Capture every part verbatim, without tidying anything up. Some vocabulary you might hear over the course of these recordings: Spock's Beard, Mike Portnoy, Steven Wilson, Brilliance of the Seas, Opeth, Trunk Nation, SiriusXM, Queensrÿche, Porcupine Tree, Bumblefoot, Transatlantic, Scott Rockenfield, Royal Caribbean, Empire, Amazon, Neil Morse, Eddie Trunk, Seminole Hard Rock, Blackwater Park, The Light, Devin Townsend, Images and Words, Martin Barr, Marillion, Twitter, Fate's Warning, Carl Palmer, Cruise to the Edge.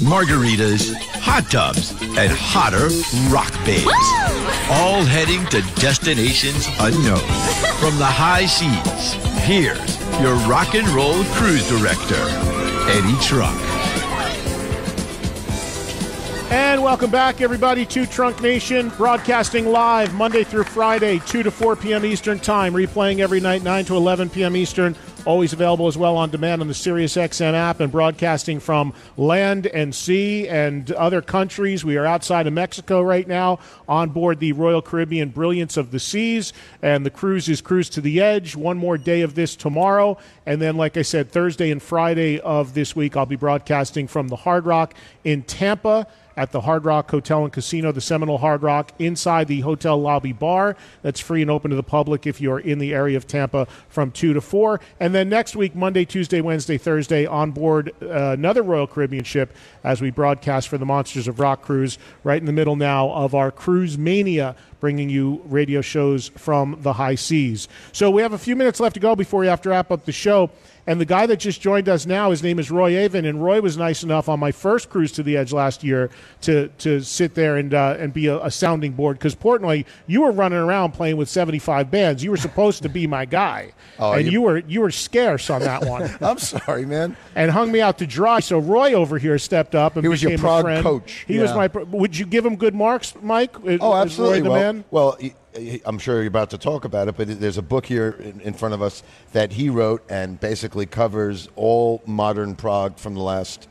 margaritas, hot tubs, and hotter rock babes. Woo! All heading to destinations unknown. From the high seas, here's your rock and roll cruise director, Eddie Trunk. And welcome back, everybody, to Trunk Nation, broadcasting live Monday through Friday, two to four p.m. Eastern Time, replaying every night, nine to eleven p.m. Eastern. Always available as well on demand on the SiriusXM app and broadcasting from land and sea and other countries. We are outside of Mexico right now on board the Royal Caribbean Brilliance of the Seas, and the cruise is Cruise to the Edge. One more day of this tomorrow, and then, like I said, Thursday and Friday of this week, I'll be broadcasting from the Hard Rock in Tampa, at the Hard Rock Hotel and Casino, the Seminole Hard Rock, inside the hotel lobby bar. That's free and open to the public if you're in the area of Tampa from two to four. And then next week, Monday, Tuesday, Wednesday, Thursday, on board uh, another Royal Caribbean ship as we broadcast for the Monsters of Rock Cruise, right in the middle now of our Cruise Mania, bringing you radio shows from the high seas. So we have a few minutes left to go before we have to wrap up the show. And the guy that just joined us now, his name is Roie Avin, and Roie was nice enough on my first Cruise to the Edge last year to to sit there and uh, and be a, a sounding board, because Portnoy, you were running around playing with seventy-five bands. You were supposed to be my guy, oh, and you... you were you were scarce on that one. I'm sorry, man, and hung me out to dry. So Roie over here stepped up and he was your prog coach. He yeah. was my. Would you give him good marks, Mike? Oh, is absolutely, Roie the well, man. Well. He... I'm sure you're about to talk about it, but there's a book here in front of us that he wrote and basically covers all modern prog from the last,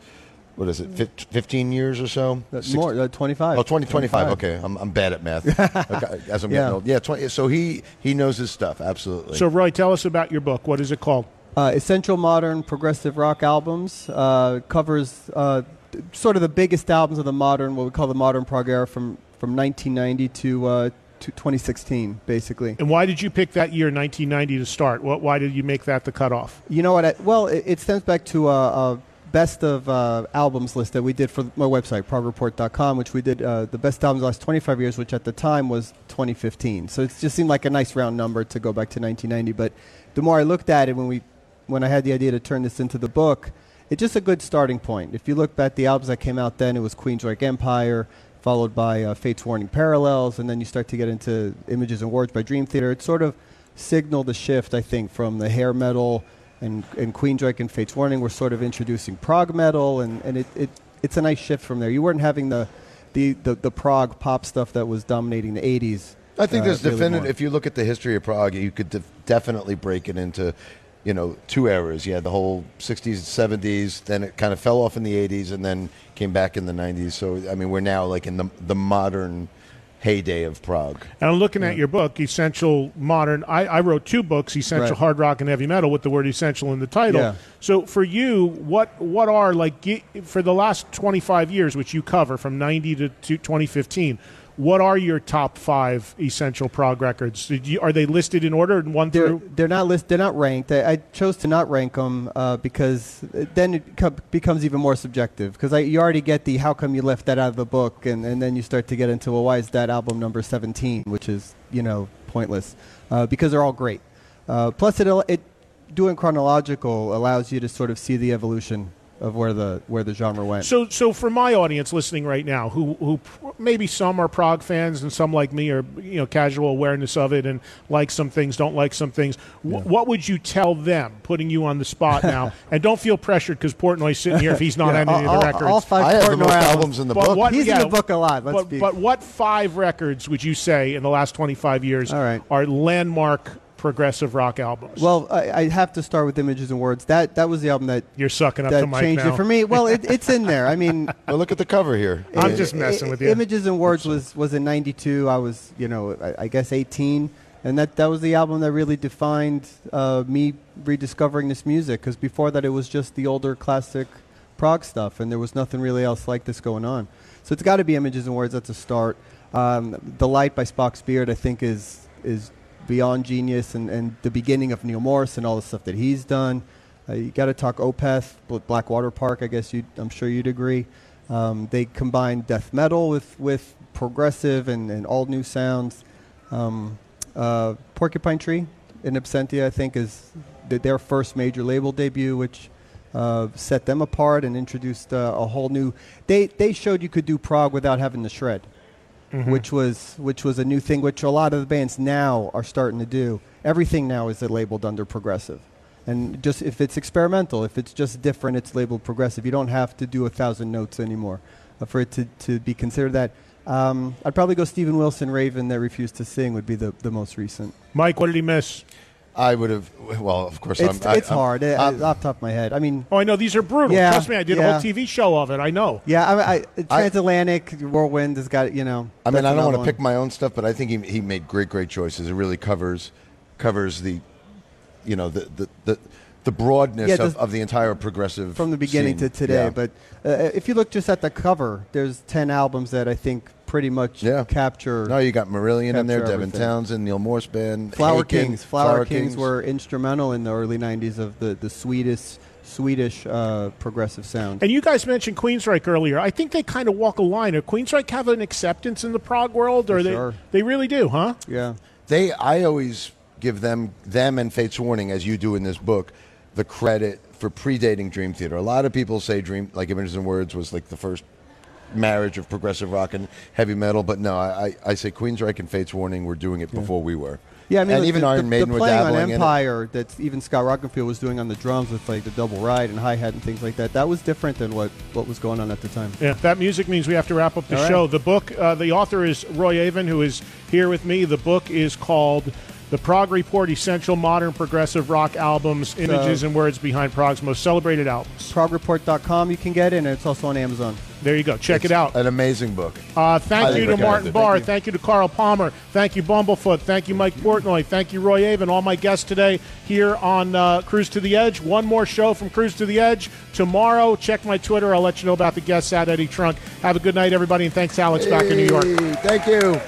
what is it, fifteen years or so? That's more, like twenty-five. Oh, twenty, twenty-five. twenty-five. Okay, I'm, I'm bad at math. Okay, as I'm yeah. getting old. Yeah, twenty, so he, he knows his stuff, absolutely. So, Roie, tell us about your book. What is it called? Uh, Essential Modern Progressive Rock Albums. Uh, covers uh, sort of the biggest albums of the modern, what we call the modern prog era, from, from nineteen ninety to... Uh, twenty sixteen, basically. And why did you pick that year, nineteen ninety, to start? What, why did you make that the cutoff? You know what? I, well, it, it stems back to a, a best of uh, albums list that we did for my website, prog report dot com, which we did uh, the best albums the last twenty-five years, which at the time was twenty fifteen. So it just seemed like a nice round number to go back to nineteen ninety. But the more I looked at it, when we, when I had the idea to turn this into the book, it's just a good starting point. If you look at the albums that came out then, it was Queensrÿche, Empire, followed by uh, Fate's Warning, Parallels, and then you start to get into Images and Words by Dream Theater. It sort of signaled the shift, I think, from the hair metal and, and Queensrÿche and Fate's Warning. We're sort of introducing prog metal, and, and it, it it's a nice shift from there. You weren't having the, the, the, the prog pop stuff that was dominating the eighties. I think uh, there's really definite, if you look at the history of prog, you could def- definitely break it into, you know, two eras. You had the whole sixties and seventies, then it kind of fell off in the eighties, and then came back in the nineties. So, I mean, we're now like in the the modern heyday of prog. And I'm looking yeah. at your book, Essential Modern. I, I wrote two books, Essential right. Hard Rock and Heavy Metal, with the word essential in the title. Yeah. So for you, what what are, like, for the last twenty-five years, which you cover from ninety to twenty fifteen, what are your top five essential prog records? Did you, are they listed in order? One they're, through? They're not list, They're not ranked. I, I chose to not rank them uh, because then it co- becomes even more subjective. Because you already get the how come you left that out of the book, and, and then you start to get into, well, why is that album number seventeen, which is, you know, pointless. Uh, because they're all great. Uh, plus, it, it doing chronological allows you to sort of see the evolution of where the where the genre went. So so for my audience listening right now, who who pr- maybe some are prog fans and some like me are, you know, casual awareness of it and like some things, don't like some things, w- yeah. what would you tell them, putting you on the spot now? And don't feel pressured because Portnoy's sitting here if he's not yeah, on any all, of the records. All five I have Portnoy the most albums, albums in the book. What, he's yeah, in the book a lot, let's but, but what five records would you say in the last twenty-five years all right. are landmark progressive rock albums? Well, I, I have to start with Images and Words. That that was the album that you're sucking up that to Mike changed now. It for me. Well, it, it's in there. I mean, well, look at the cover here. I'm it, just messing it, with you. Images and Words was, was in ninety-two. I was, you know, I, I guess eighteen, and that that was the album that really defined uh, me rediscovering this music. Because before that, it was just the older classic prog stuff, and there was nothing really else like this going on. So it's got to be Images and Words. That's a start. Um, The Light by Spock's Beard, I think, is is. beyond genius, and, and the beginning of Neil Morse and all the stuff that he's done. Uh, you got to talk Opeth, Blackwater Park. I guess you, I'm sure you'd agree. Um, they combined death metal with, with progressive and, and all new sounds. Um, uh, Porcupine Tree, In Absentia, I think, is th- their first major label debut, which uh, set them apart and introduced uh, a whole new. They they showed you could do prog without having to shred, mm-hmm. which was which was a new thing, which a lot of the bands now are starting to do. Everything now is labeled under progressive, and just if it's experimental, if it's just different, it's labeled progressive. You don't have to do a thousand notes anymore uh, for it to, to be considered that. Um, I'd probably go Steven Wilson, Raven, That Refused to Sing would be the, the most recent. Mike, what did he miss? I would have, well, of course. It's, I'm, it's I, hard, I'm, I'm, off the top of my head. I mean, oh, I know, these are brutal. Yeah, trust me, I did yeah. a whole T V show of it, I know. Yeah, I, I, Transatlantic, I, Whirlwind has got, you know. I mean, I don't want to pick my own stuff, but I think he, he made great, great choices. It really covers covers the, you know, the, the, the The broadness yeah, of, of the entire progressive from the beginning scene. to today. Yeah. But uh, if you look just at the cover, there's ten albums that I think pretty much yeah. capture. No, you got Marillion in there, everything. Devin Townsend, Neil Morse band, Flower Kings. Flower, Flower Kings. Kings were instrumental in the early nineties of the the Swedish Swedish uh, progressive sound. And you guys mentioned Queensrÿche earlier. I think they kind of walk a line. Are Queensrÿche have an acceptance in the prog world, or For they sure. they really do, huh? Yeah, they. I always give them them and Fate's Warning, as you do in this book, the credit for predating Dream Theater. A lot of people say Dream, like Images and Words, was like the first marriage of progressive rock and heavy metal, but no, I, I say Queensrÿche and Fate's Warning were doing it before yeah. we were. Yeah, I mean, and the, even the, Iron Maiden the were dabbling on Empire in it. That even Scott Rockenfield was doing on the drums with like the double ride and hi-hat and things like that. That was different than what, what was going on at the time. Yeah, that music means we have to wrap up the All show. Right. The book, uh, the author is Roie Avin, who is here with me. The book is called The Prog Report, Essential Modern Progressive Rock Albums, Images uh, and Words Behind Prog's Most Celebrated Albums. prog report dot com you can get it, and it's also on Amazon. There you go. Check it's it out. An amazing book. Uh, thank I you to Martin Barr. Thank you. Thank you to Carl Palmer. Thank you, Bumblefoot. Thank you, Mike Portnoy. Thank you, Roie Avin. All my guests today here on uh, Cruise to the Edge. One more show from Cruise to the Edge tomorrow. Check my Twitter. I'll let you know about the guests at Eddie Trunk. Have a good night, everybody, and thanks, Alex, hey, back in New York. Thank you.